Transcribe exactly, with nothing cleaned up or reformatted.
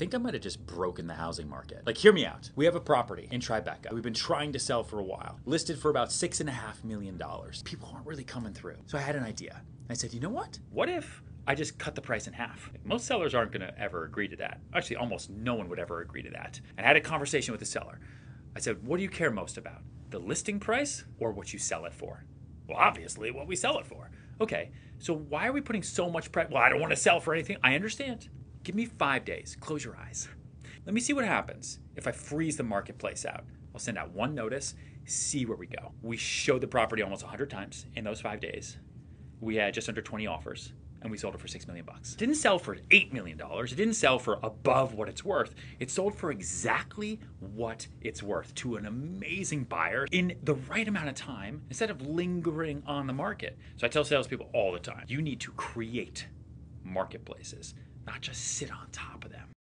think I might have just broken the housing market. Like, hear me out. We have a property in Tribeca. We've been trying to sell for a while. Listed for about six and a half million dollars. People aren't really coming through. So I had an idea. I said, you know what? What if I just cut the price in half? Most sellers aren't gonna ever agree to that. Actually, almost no one would ever agree to that. And I had a conversation with the seller. I said, what do you care most about? The listing price or what you sell it for? Well, obviously what we sell it for. Okay, so why are we putting so much pressure? Well, I don't want to sell for anything. I understand. Give me five days. Close your eyes. Let me see what happens if I freeze the marketplace out. I'll send out one notice, see where we go. We showed the property almost one hundred times in those five days. We had just under twenty offers, and we sold it for six million bucks. Didn't sell for eight million dollars. It didn't sell for above what it's worth. It sold for exactly what it's worth to an amazing buyer in the right amount of time instead of lingering on the market. So I tell salespeople all the time, you need to create marketplaces, not just sit on top of them.